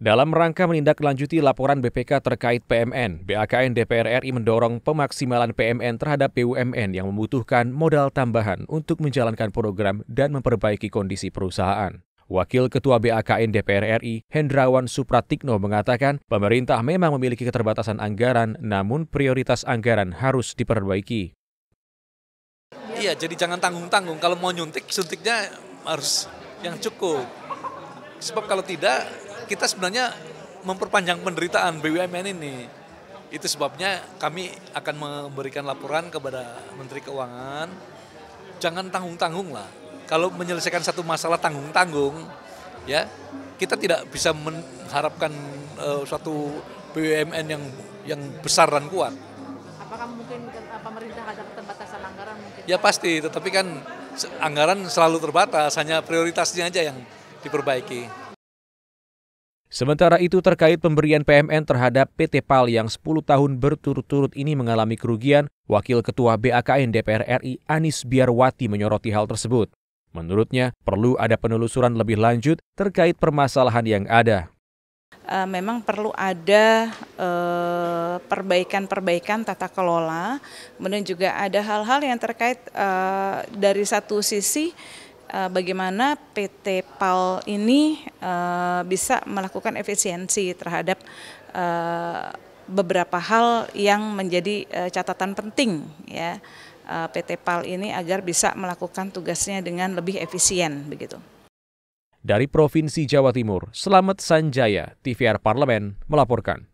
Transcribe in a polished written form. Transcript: Dalam rangka menindaklanjuti laporan BPK terkait PMN, BAKN DPR RI mendorong pemaksimalan PMN terhadap BUMN yang membutuhkan modal tambahan untuk menjalankan program dan memperbaiki kondisi perusahaan. Wakil Ketua BAKN DPR RI, Hendrawan Supratikno, mengatakan pemerintah memang memiliki keterbatasan anggaran, namun prioritas anggaran harus diperbaiki. Iya, jadi jangan tanggung-tanggung. Kalau mau nyuntik, suntiknya harus yang cukup. Sebab kalau tidak, kita sebenarnya memperpanjang penderitaan BUMN ini. Itu sebabnya kami akan memberikan laporan kepada Menteri Keuangan. Jangan tanggung-tanggung lah. Kalau menyelesaikan satu masalah tanggung-tanggung, ya kita tidak bisa mengharapkan suatu BUMN yang besar dan kuat. Apakah mungkin pemerintah ada keterbatasan anggaran? Mungkin ya pasti, tetapi kan anggaran selalu terbatas, hanya prioritasnya aja yang diperbaiki. Sementara itu terkait pemberian PMN terhadap PT. PAL yang 10 tahun berturut-turut ini mengalami kerugian, Wakil Ketua BAKN DPR RI Anis Biarwati menyoroti hal tersebut. Menurutnya perlu ada penelusuran lebih lanjut terkait permasalahan yang ada. Memang perlu ada perbaikan-perbaikan tata kelola, kemudian juga ada hal-hal yang terkait dari satu sisi, bagaimana PT. PAL ini bisa melakukan efisiensi terhadap beberapa hal yang menjadi catatan penting, ya, PT. PAL ini agar bisa melakukan tugasnya dengan lebih efisien, begitu. Dari Provinsi Jawa Timur, Slamet Sanjaya, TVR Parlemen melaporkan.